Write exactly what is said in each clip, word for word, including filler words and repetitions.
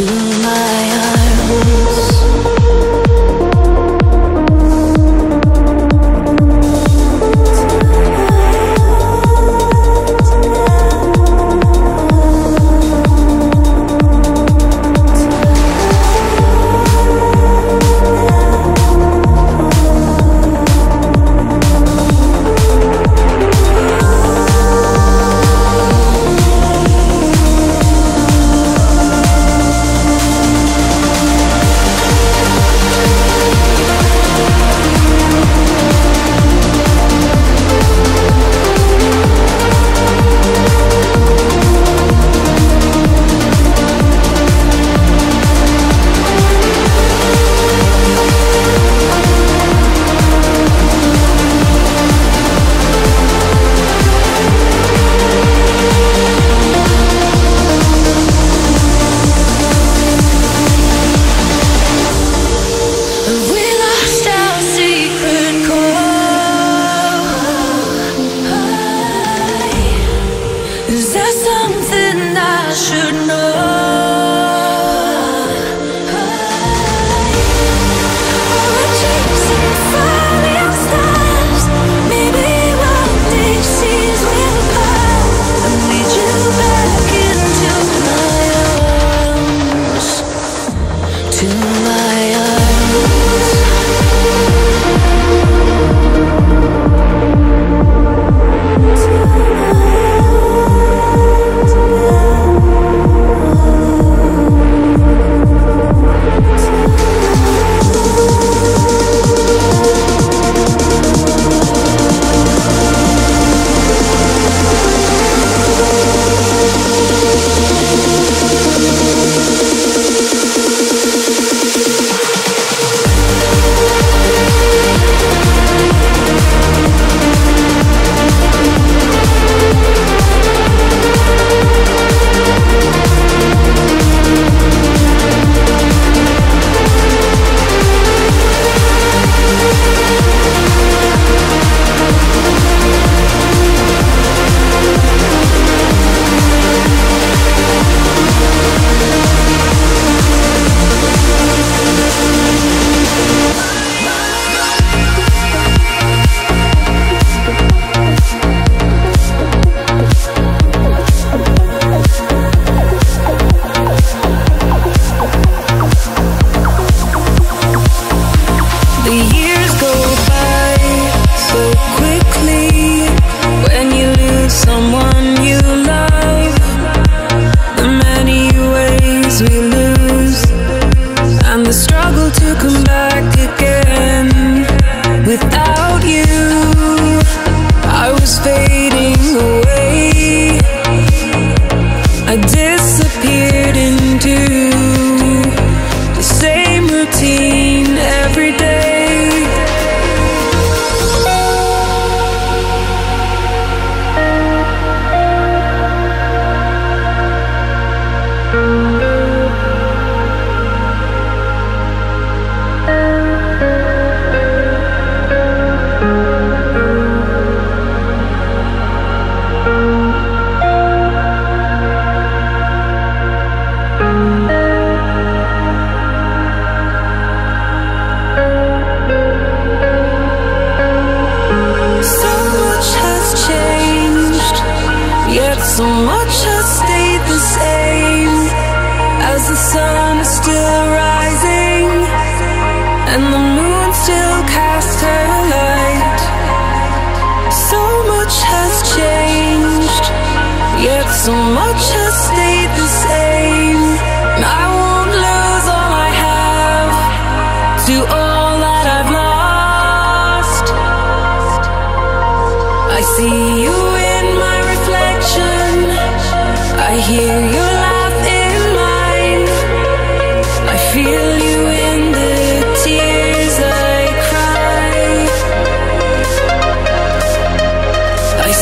into my arms.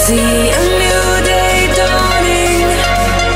See a new day dawning.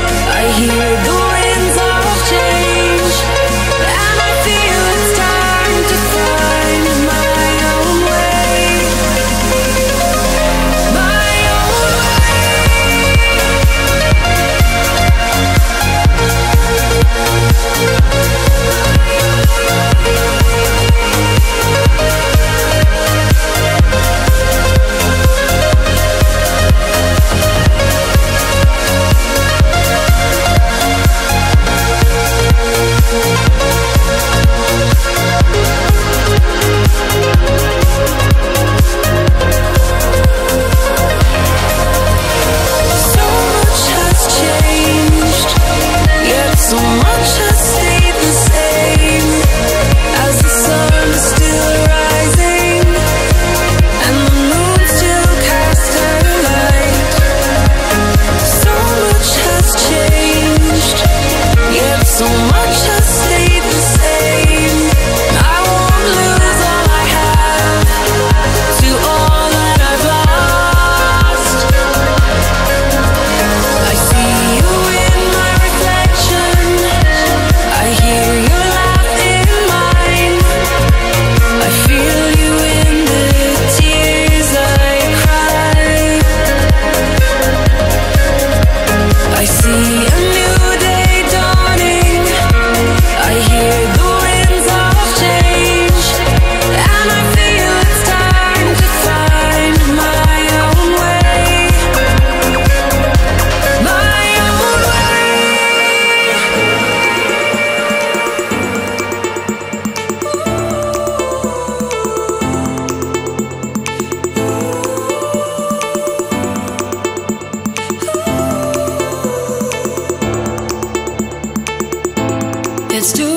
It's two A M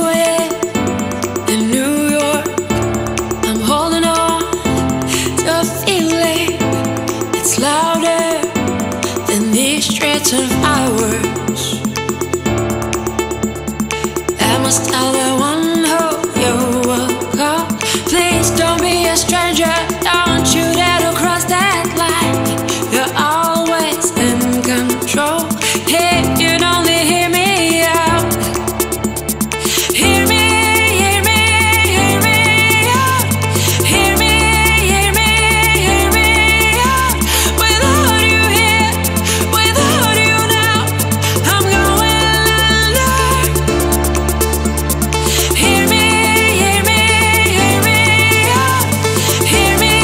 in New York. I'm holding on to a feeling that's louder than these streets of ours. I must tell the one who you will call. Please don't be a stranger. Don't you dare to cross that line. You're always in control. Hey, you'd only hear me out. Hear me, hear me, hear me out. Hear me, hear me, hear me out. Without you here, without you now, I'm going under. Hear me, hear me, hear me out. Hear me,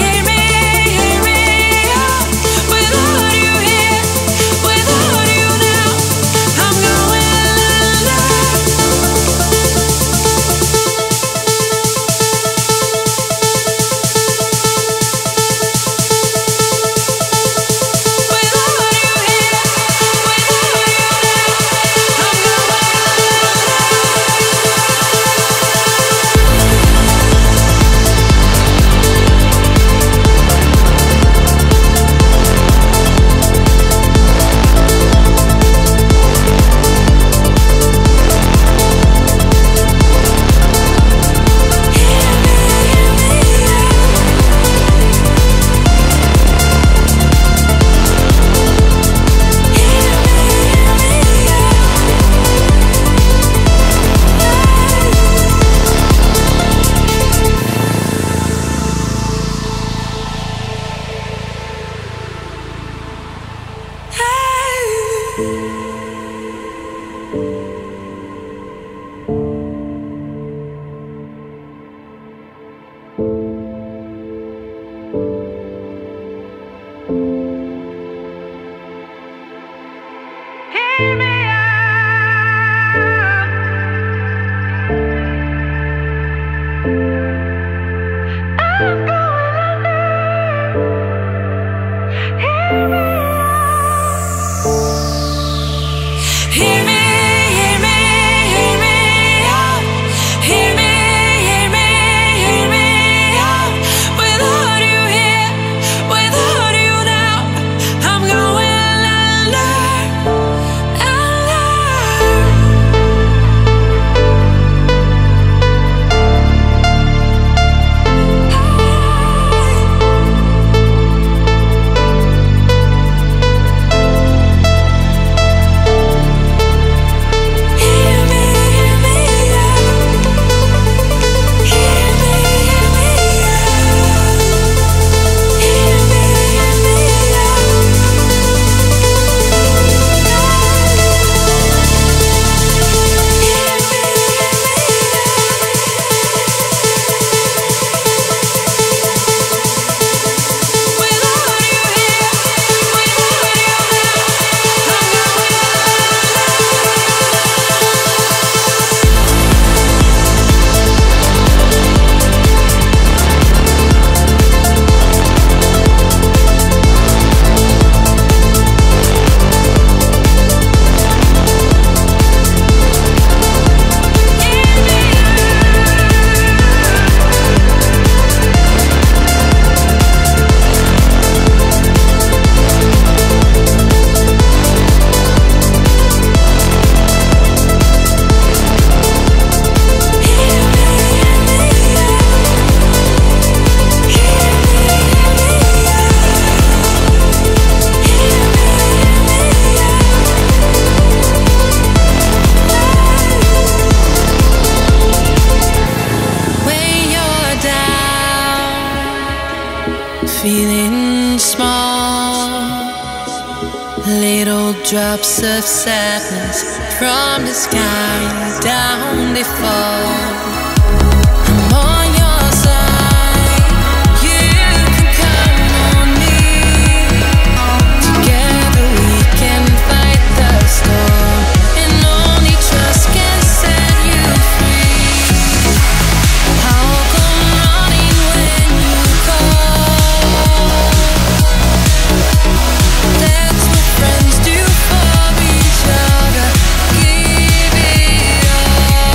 hear me, hear me out. Without you here, without you now, I'm going under. Hear me out. I'm going under. Hear me out. Hear me, hear me, hear me out. Hear me, hear me, hear me out. Without you here, without you now, I'm going under. When you're down, feeling small, little drops of sadness from the sky down they fall. Friends do for each other, give it up.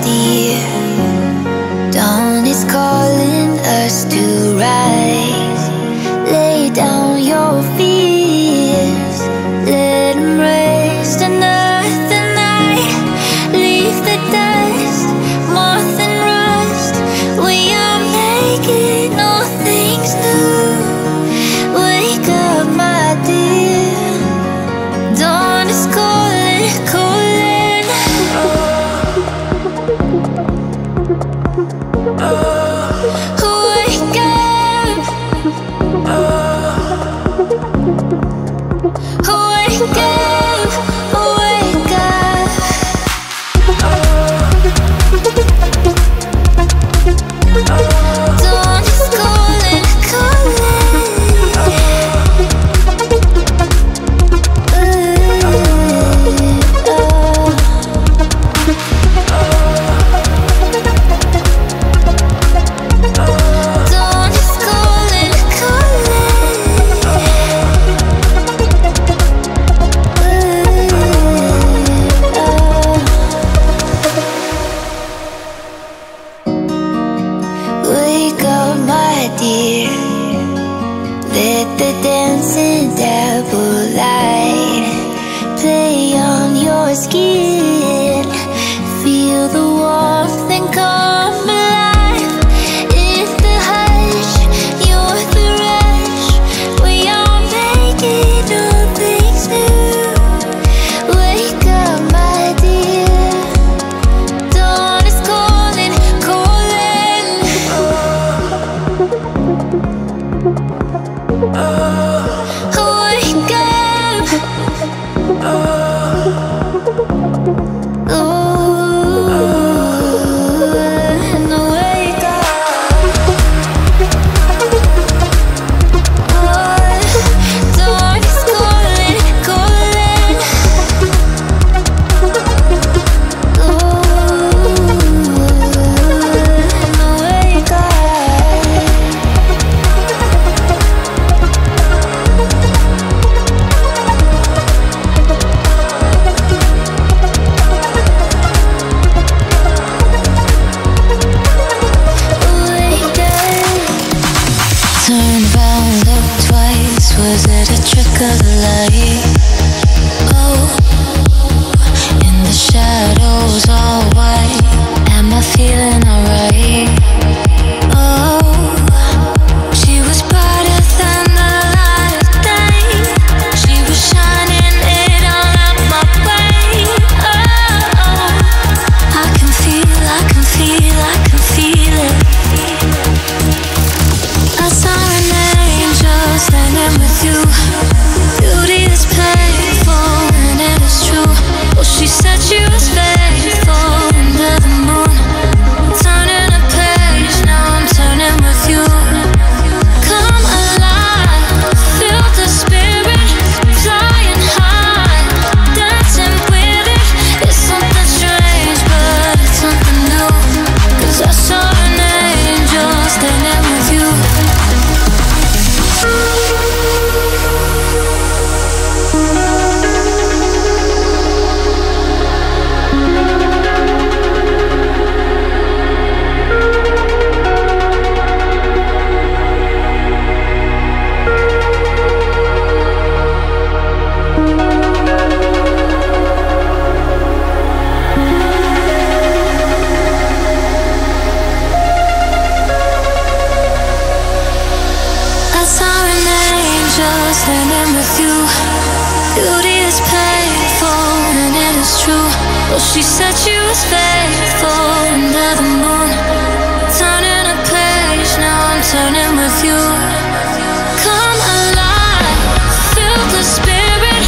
dear. Dawn is calling us to rise. Lay down your fears, let them rest another night. Leave the dust, more than rust. We are making all things new. Wake up, my dear. Dawn is calling, calling. Oh. Oh. Dear, let the dancing devil light play on your skin. Feel the warmth and come alive. In the hush, you're the rush. We are making all things new. Wake up, my dear. Dawn is calling, calling. Oh, wake up. Oh, oh, and wake up. Oh, dawn is calling, calling. Oh, and wake up. Turned round, looked twice. Was it a trick of the light? Oh, in the shadows, all white. Am I feeling alright? Oh, she was brighter than the light of day. She was shining it all out my way. Oh, oh, I can feel, I can feel, I can feel it. I saw an angel standing with you. Beauty is painful and it is true. Oh, she said she was faithful under the moon. Turning a page, now I'm turning with you. Come alive, feel the spirit, flying high, dancing with it. It's something strange, but it's something new. 'Cause I saw an angel standing with you. Standing with you, beauty is painful and it is true. Oh, she said she was faithful under the moon. Turning a page, now I'm turning with you. Come alive, feel the spirit,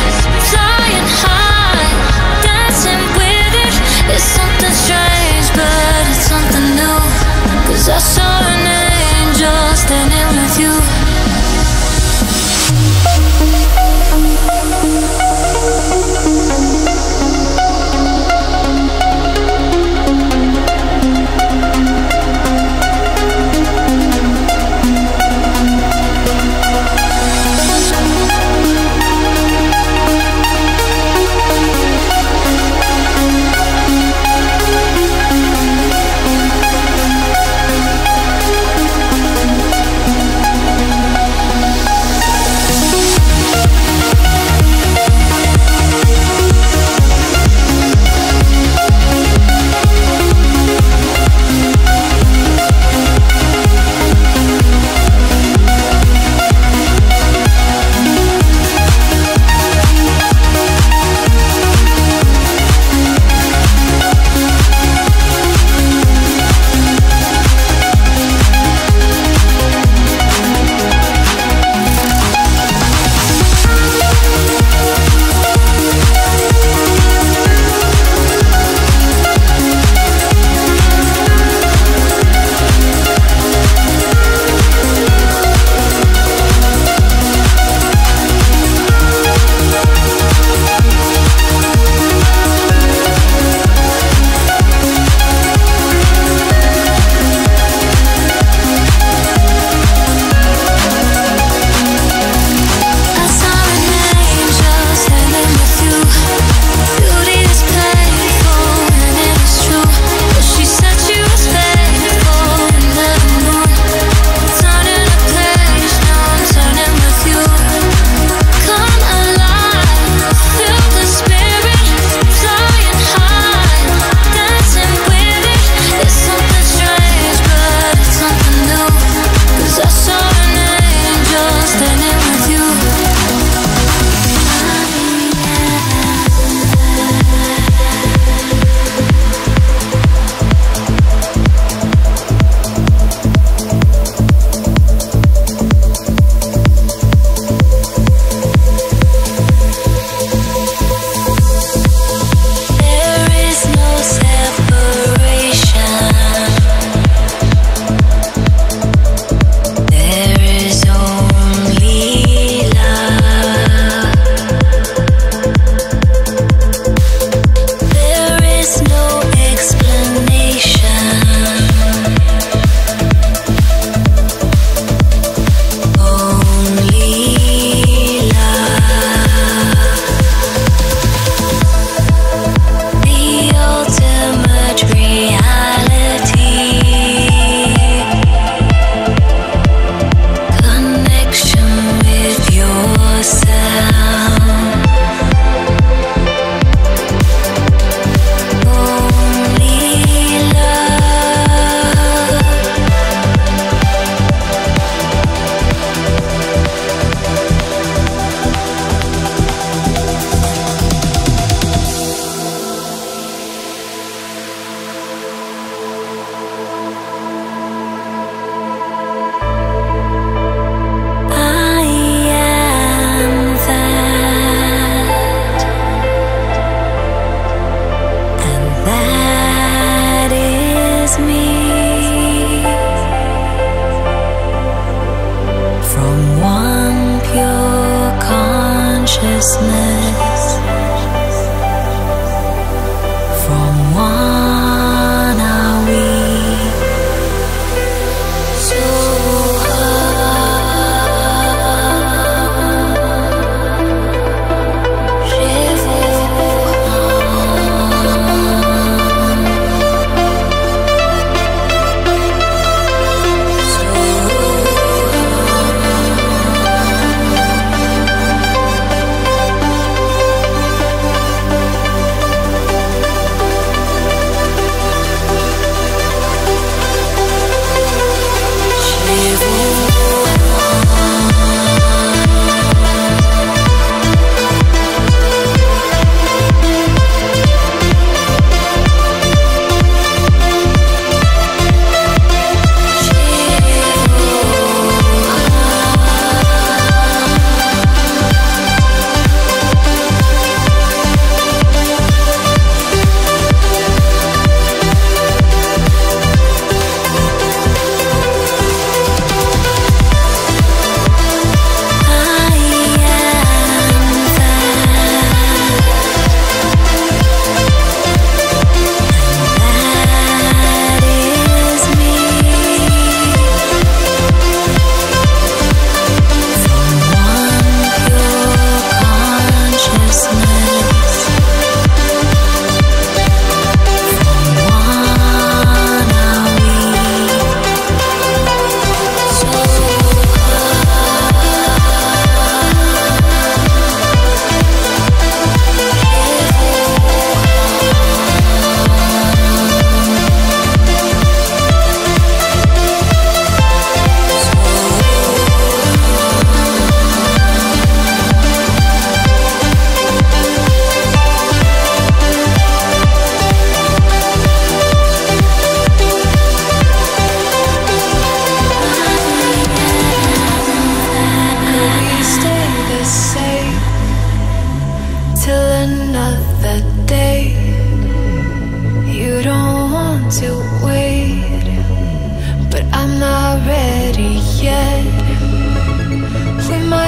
flying high, dancing with it. It's something strange, but it's something new. 'Cause I saw an angel standing with you. Thank you.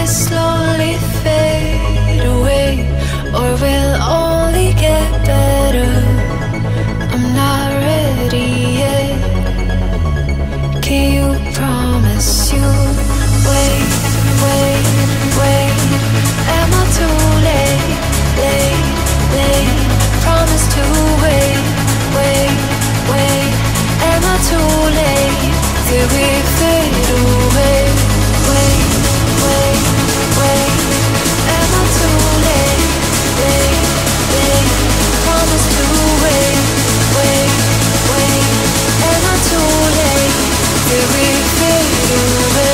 slowly fade away, or will only get better? I'm not ready yet. Can you promise you wait, wait, wait? Am I too late, late, late? Promise to wait, wait, wait. Am I too late? Did we fade away? Wait, wait, wait. Am I too late, late, late? Promise to wait, wait, wait. Am I too late? Did we fade away?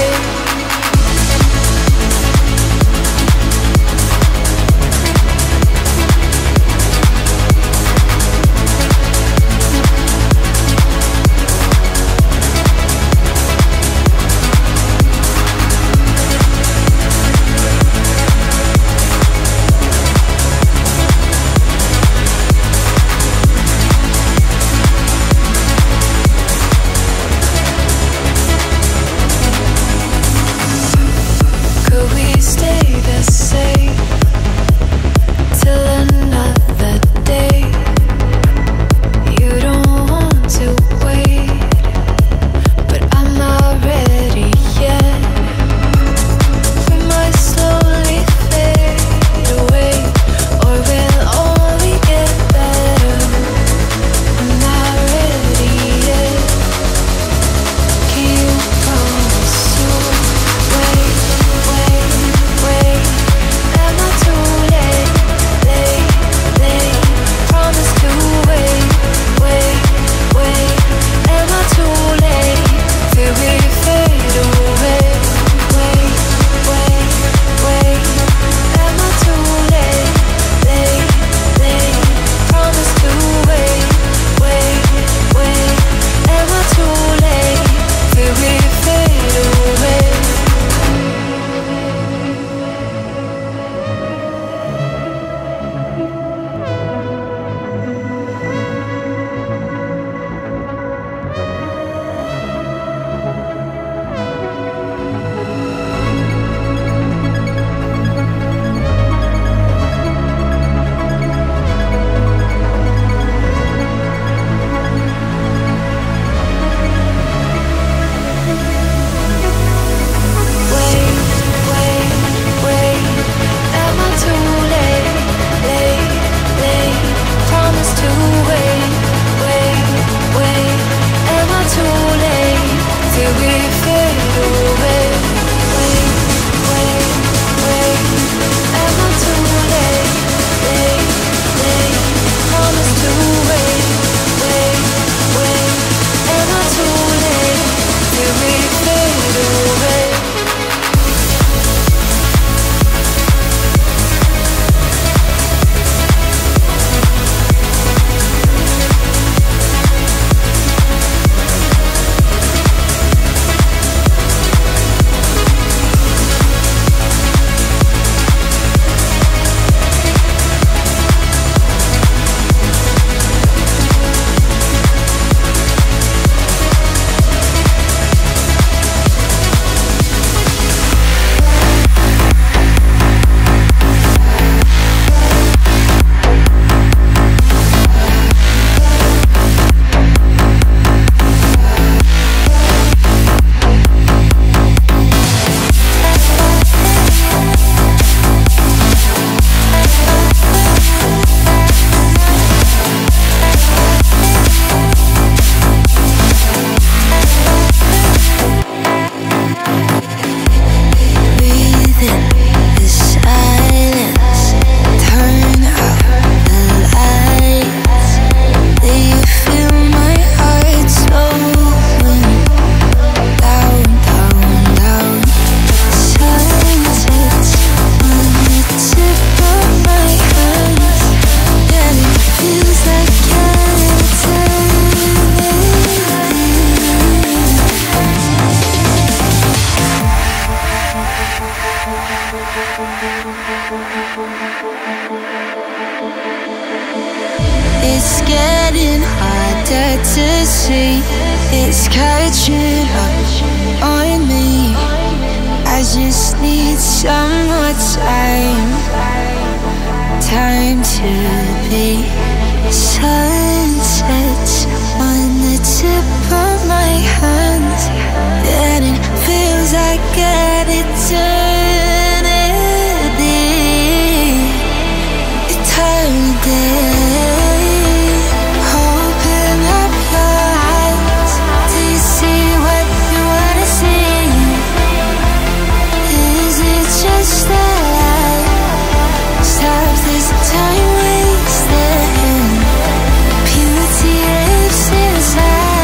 I I just need some more time, time to be sunsets on the tip of my hand, and it feels like an eternity, eternity. Time wasted, beauty lives inside.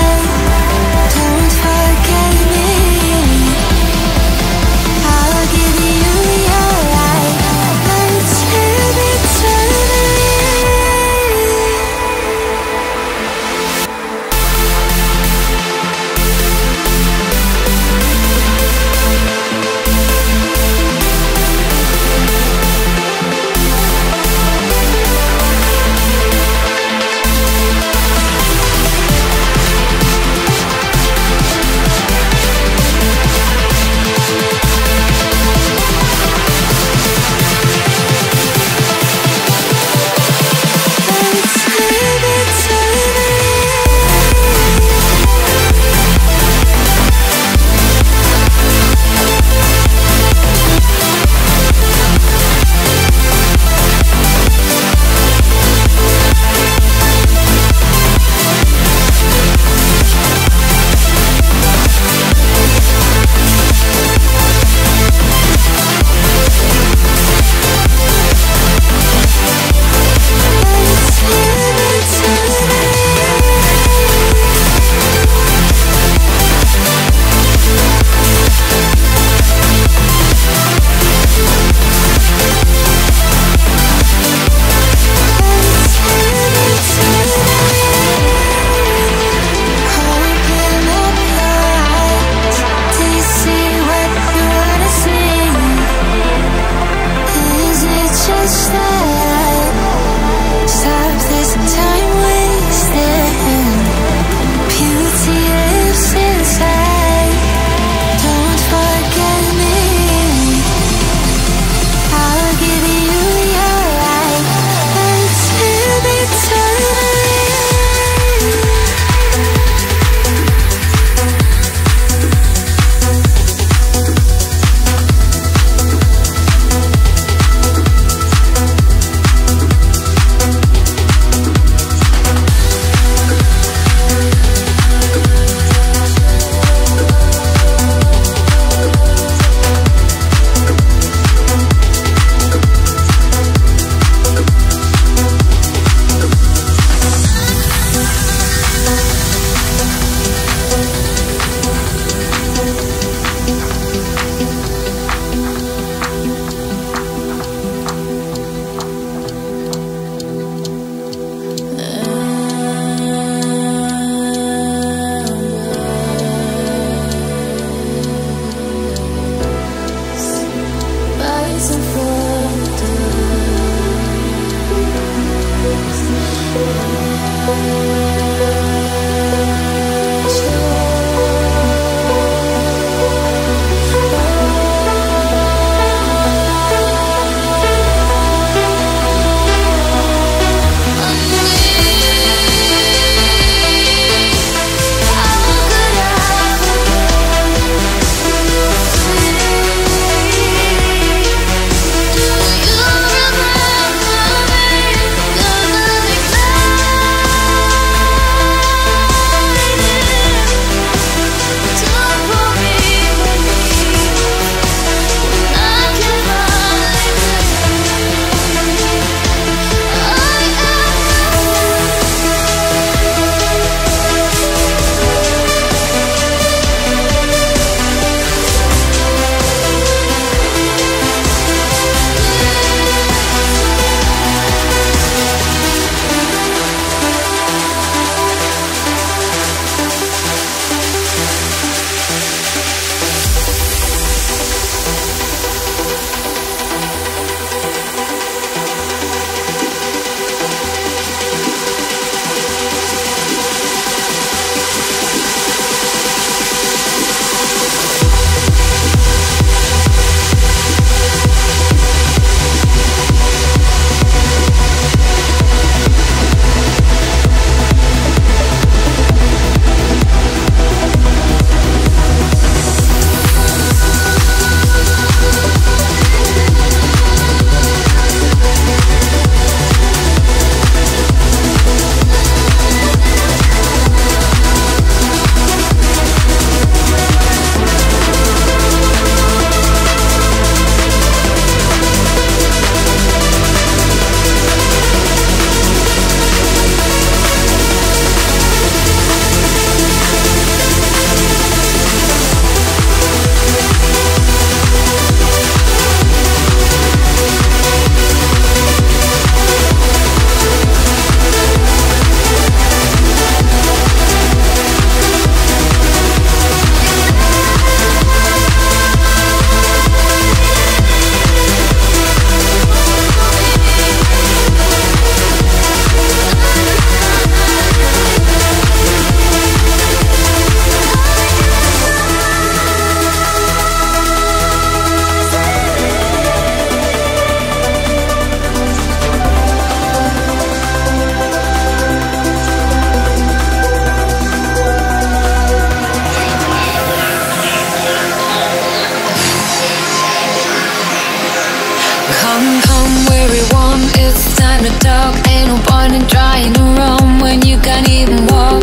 point trying to run when you can't even walk.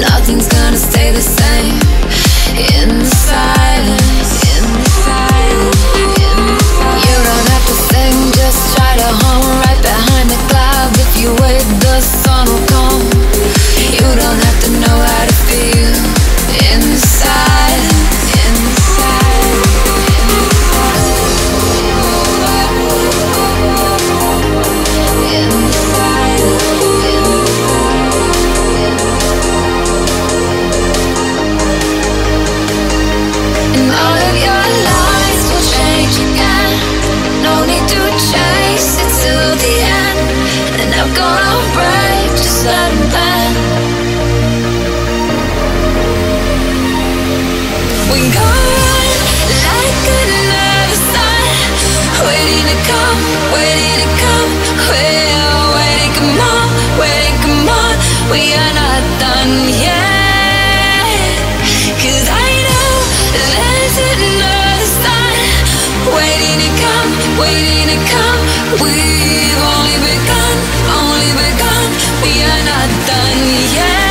Nothing's gonna stay the same in the silence, in the silence, in the silence. You don't have to sing, just try to hum right behind the clouds. If you wait, the sun will come. You don't have to know how to feel in the silence, in the silence, in the silence, in the silence, in the silence. And all of your lies will change again. No need to chase it to the end. And I'm gonna break, just let them bend. We go on like another sun, waiting to come, waiting to come. We're waiting, come on, waiting, come on. We are not done yet. Cause I know there's another sun, waiting to come, waiting to come. We've only begun, only begun. We are not done yet.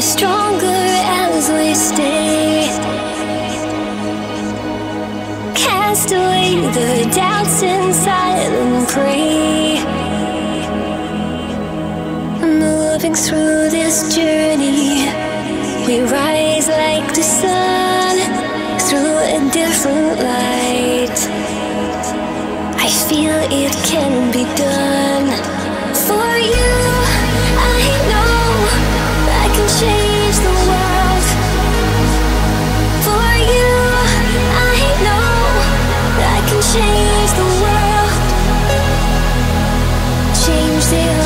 We're stronger as we stay. Cast away the doubts inside and pray. Moving through this journey, we rise like the sun through a different light. I feel it can be done. For you, I know I can change the world. For you, I know I can change the world. Change the world.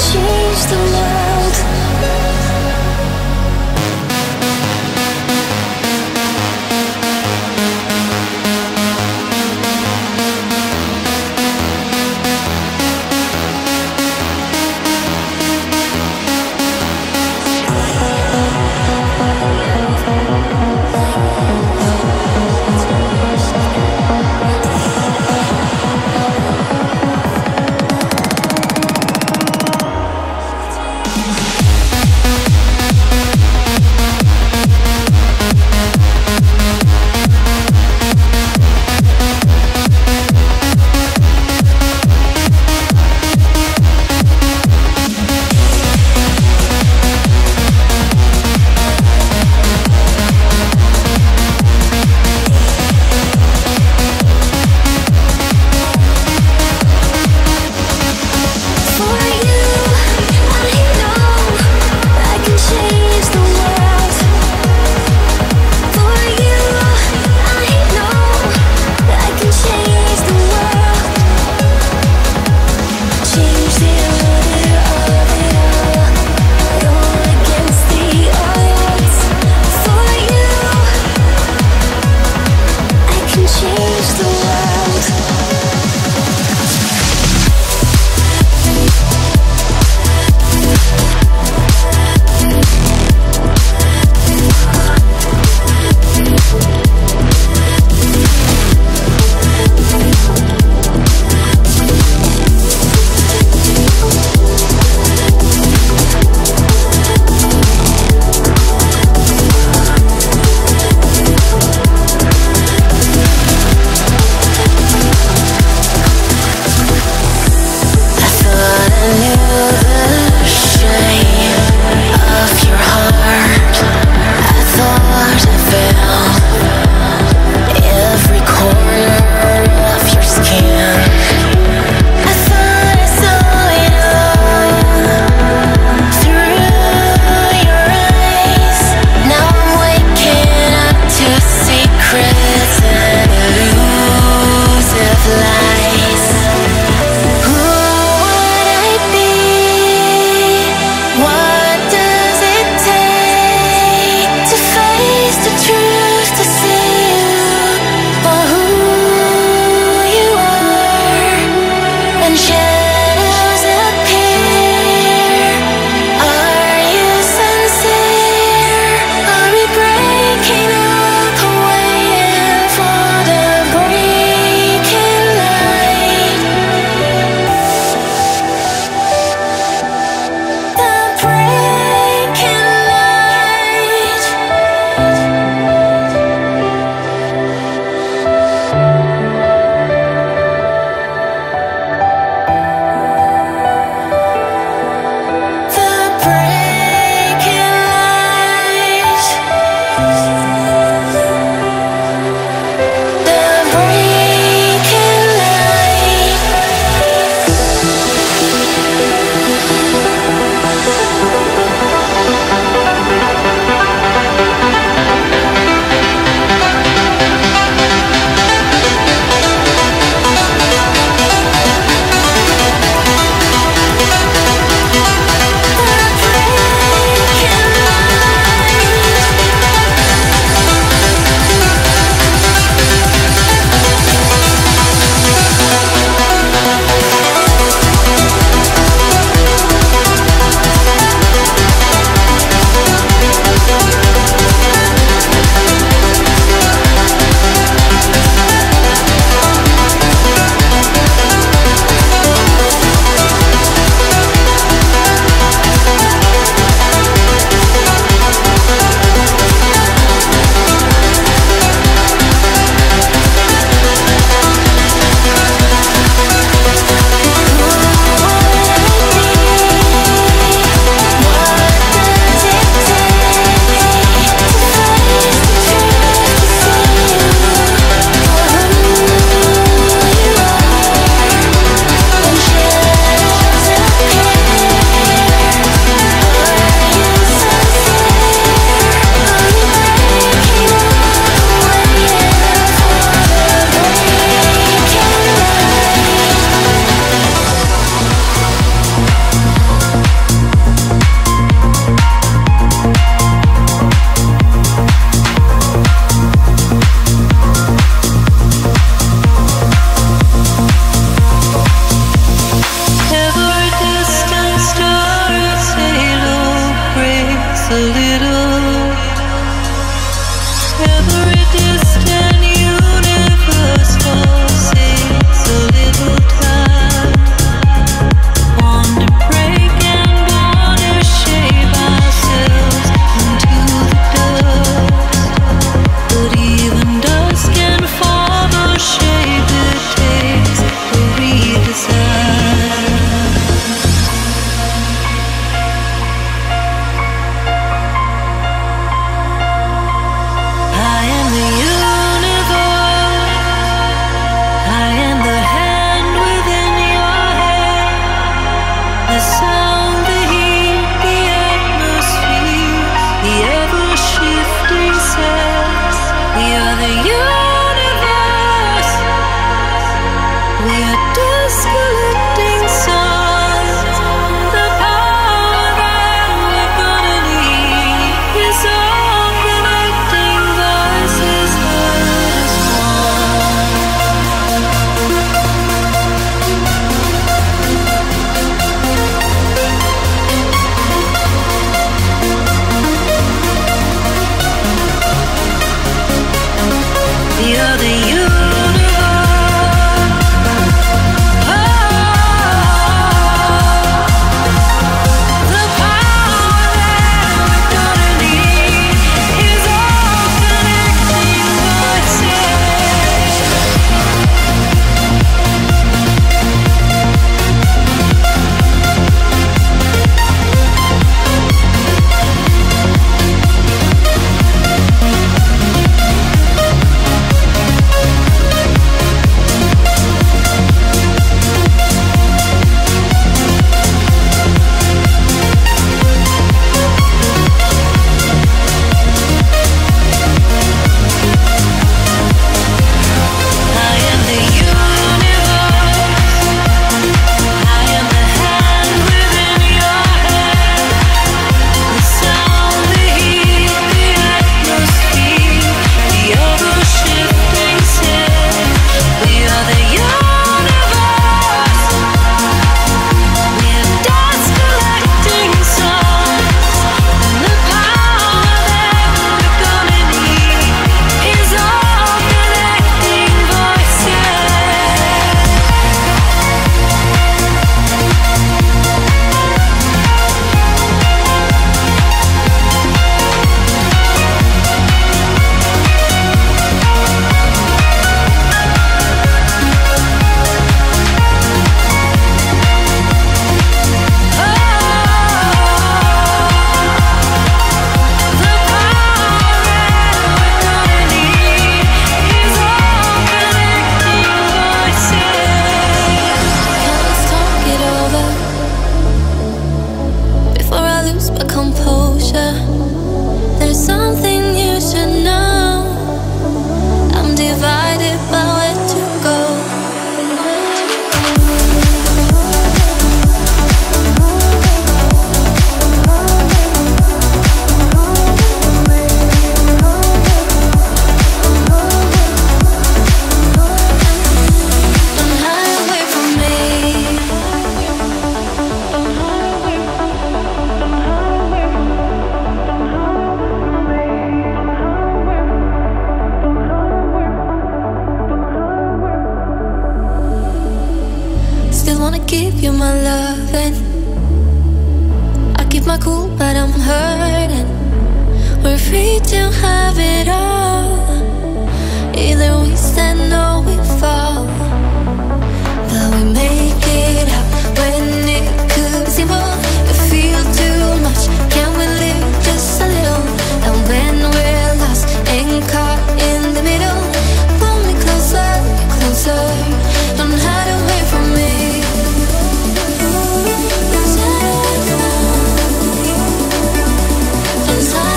Change the world.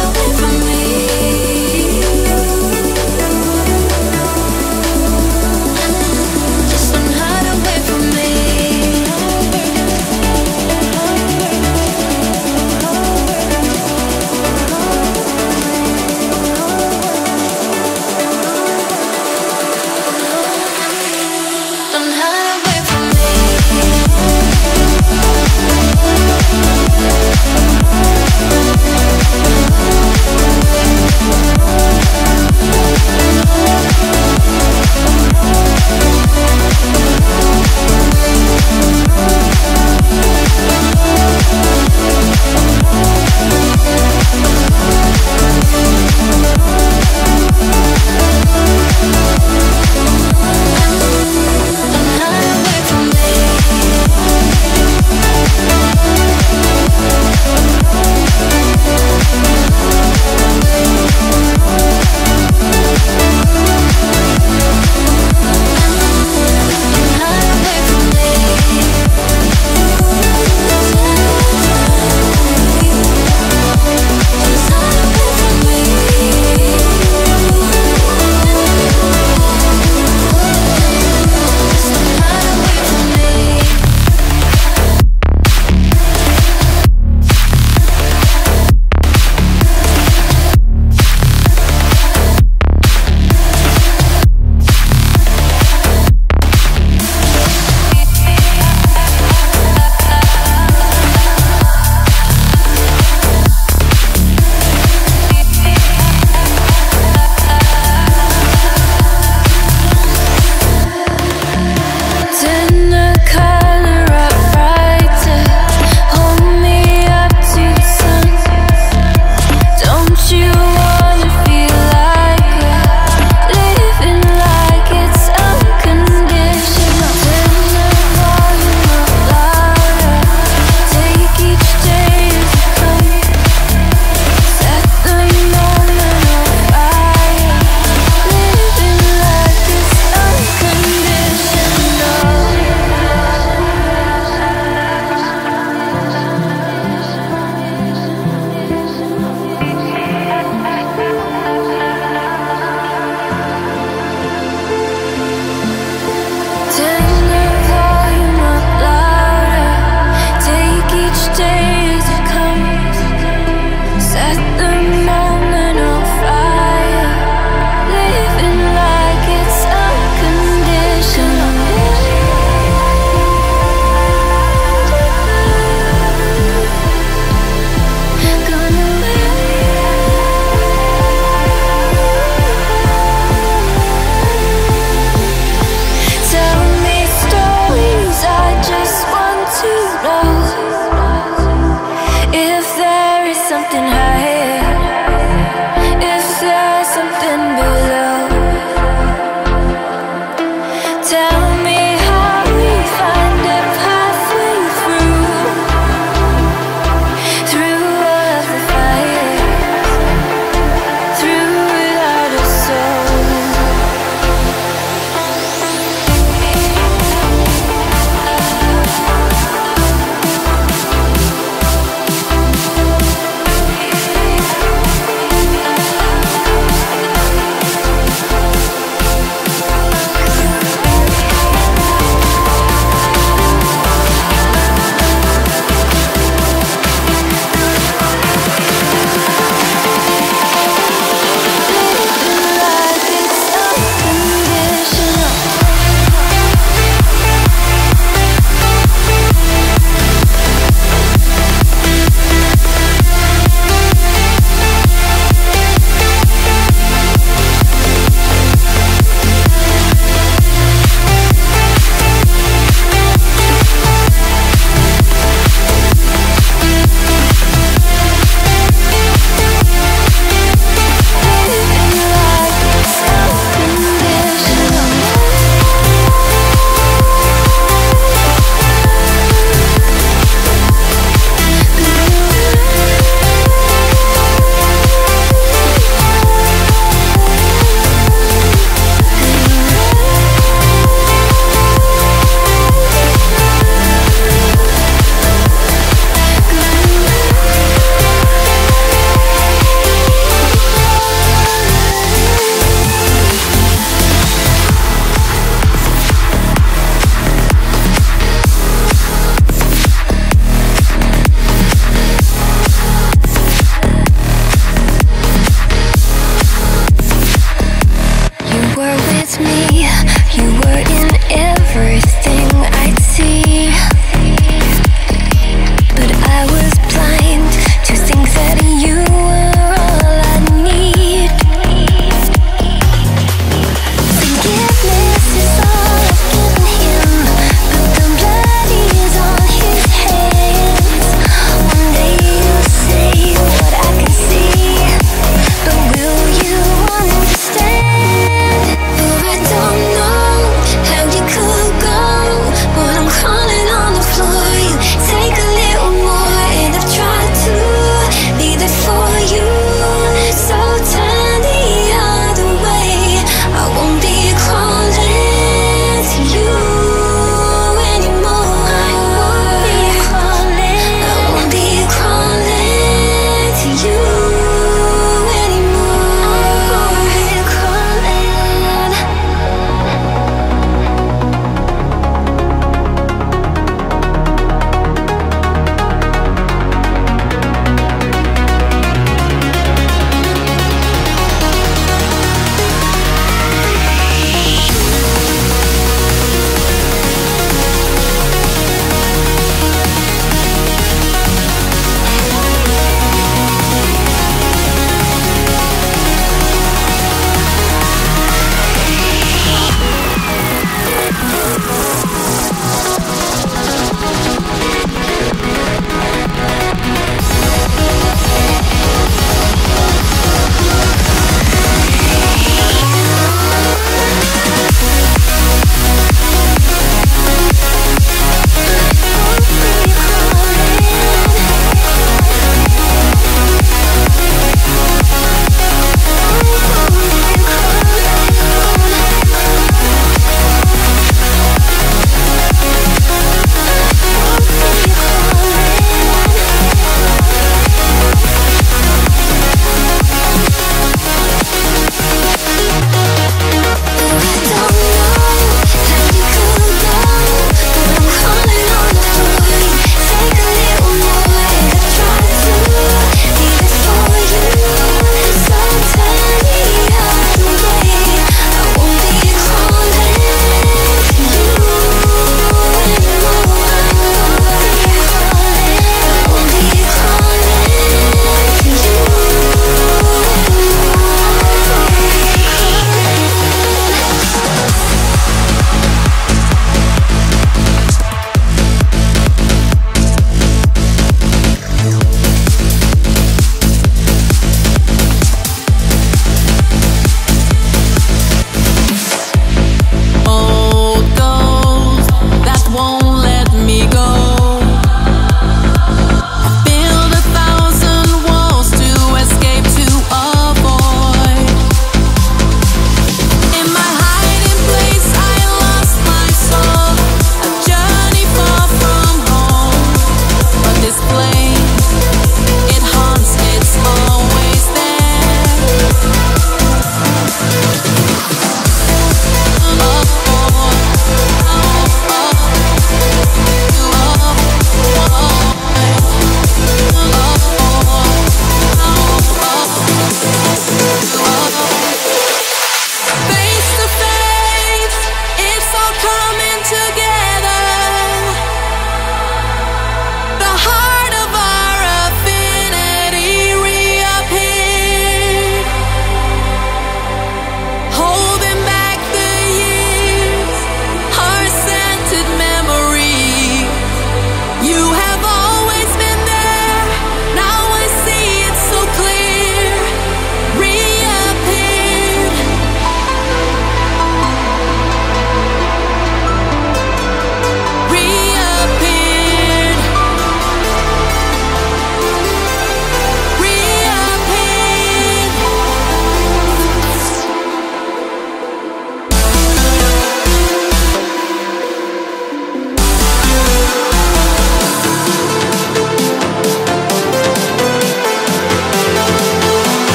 Away from me.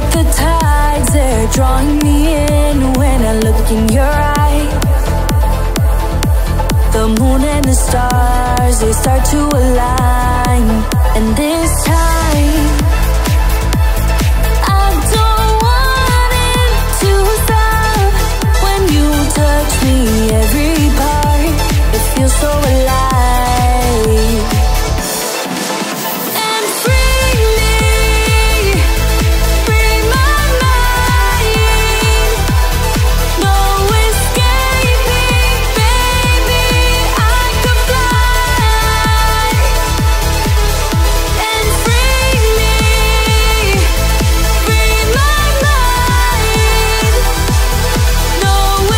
like the tides, they're drawing me in. When I look in your eyes, the moon and the stars, they start to align. And this time me, every part, it feels so alive. And free me, free my mind, no escape me, baby, I could fly. And free me, free my mind, no escape.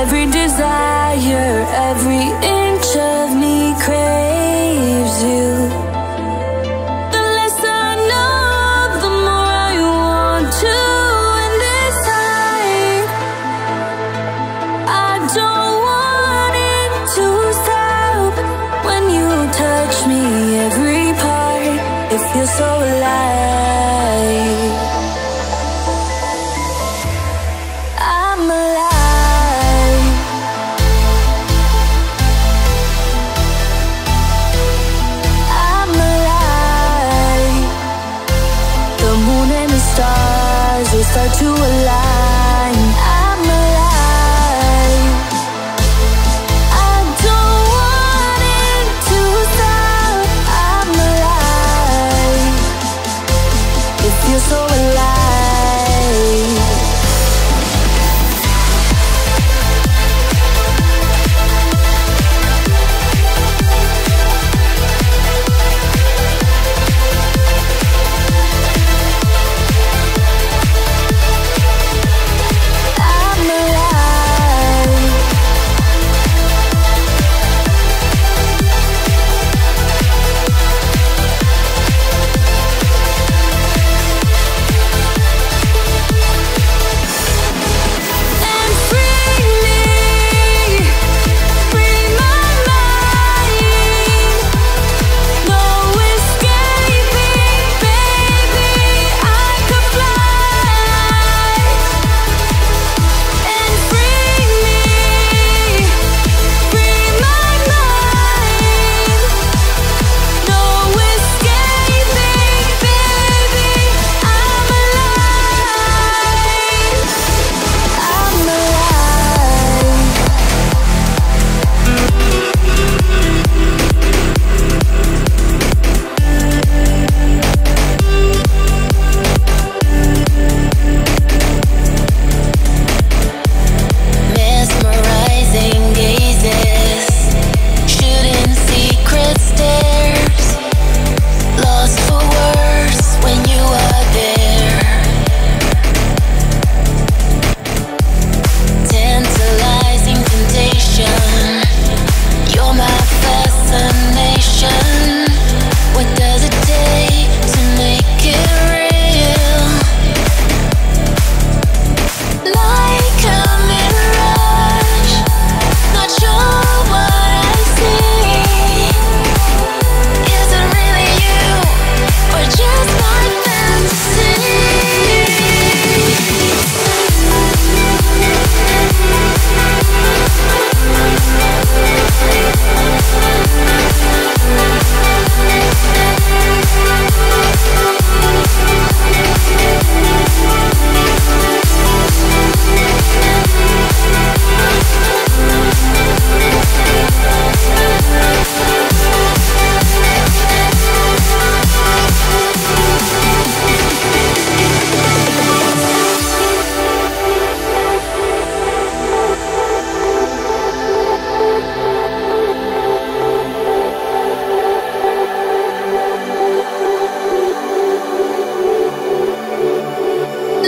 Every desire, every inch of me craves you. The less I know, the more I want to. And this time, I don't want it to stop. When you touch me, every part, it feels so alive. They start to align. I'm alive. I don't want it to stop. I'm alive. It feels so alive.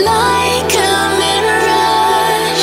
Like a mirage,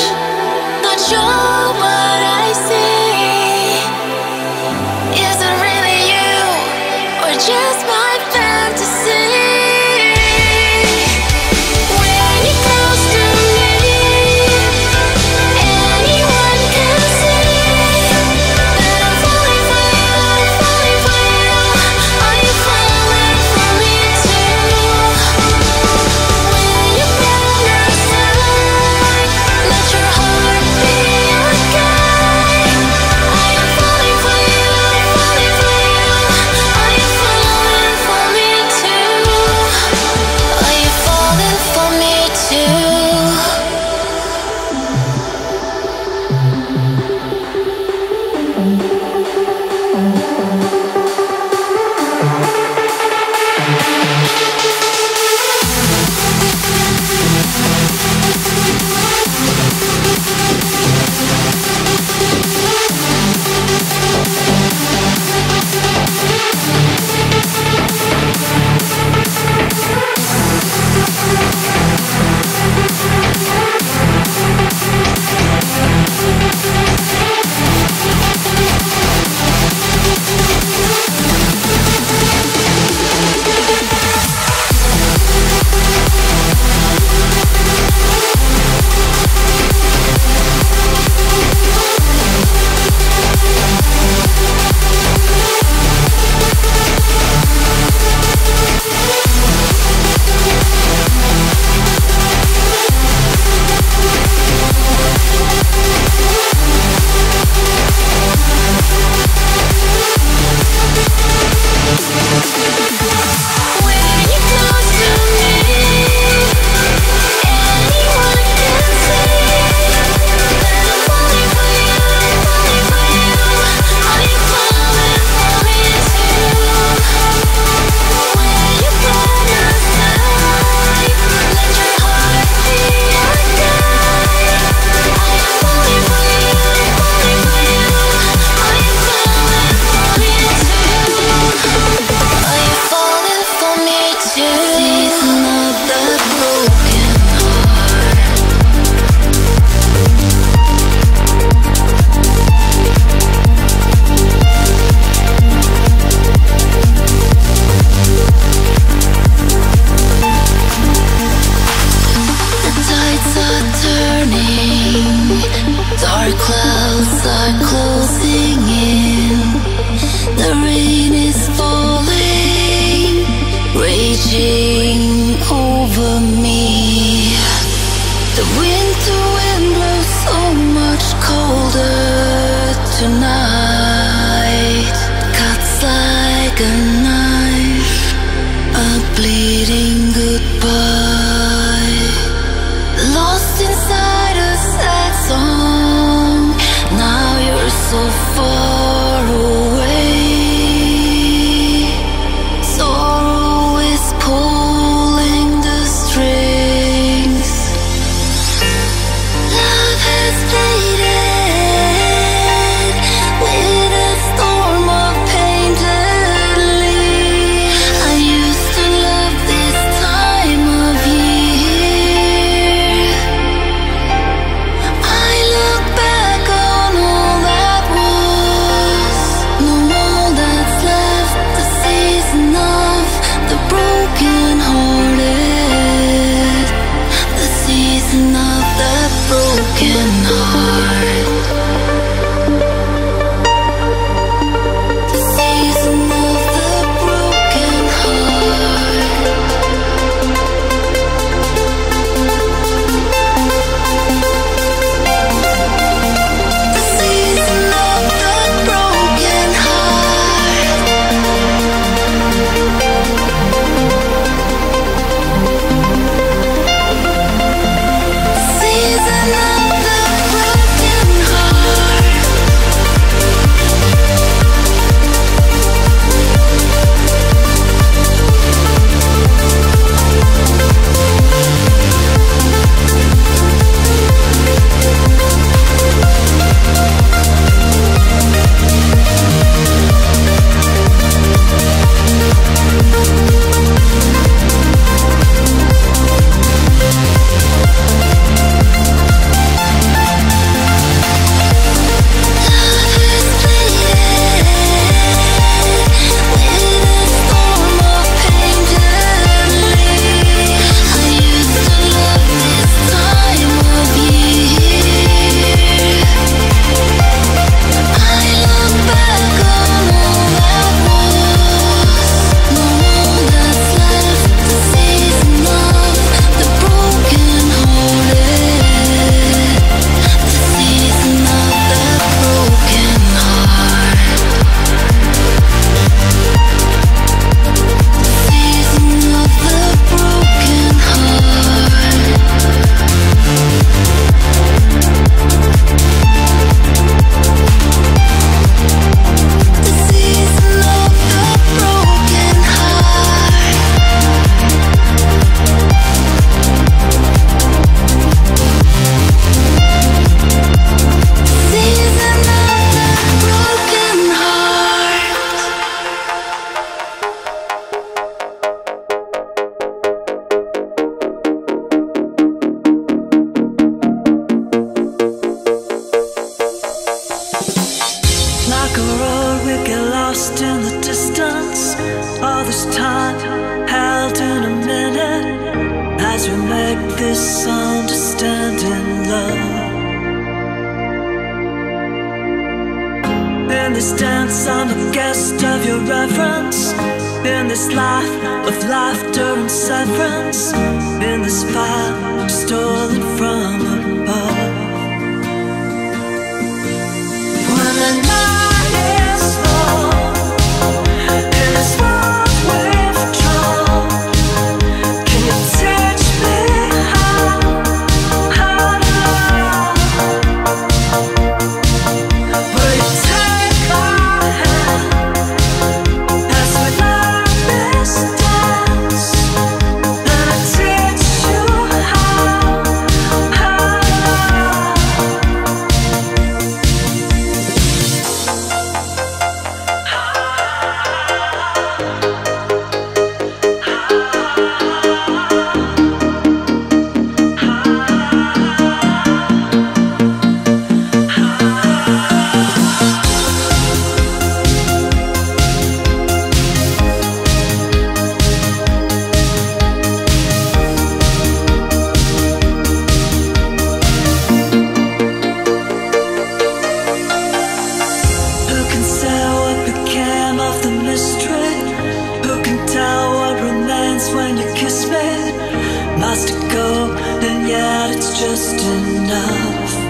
like this understanding love. In this dance I'm a guest of your reverence. In this life of laughter and severance. In this fire stolen from above. When the night is full, in this world with trouble, can you teach me how, how to love? Will you take my hand as we learn this dance? Let I teach you how, how to go, and yet it's just enough.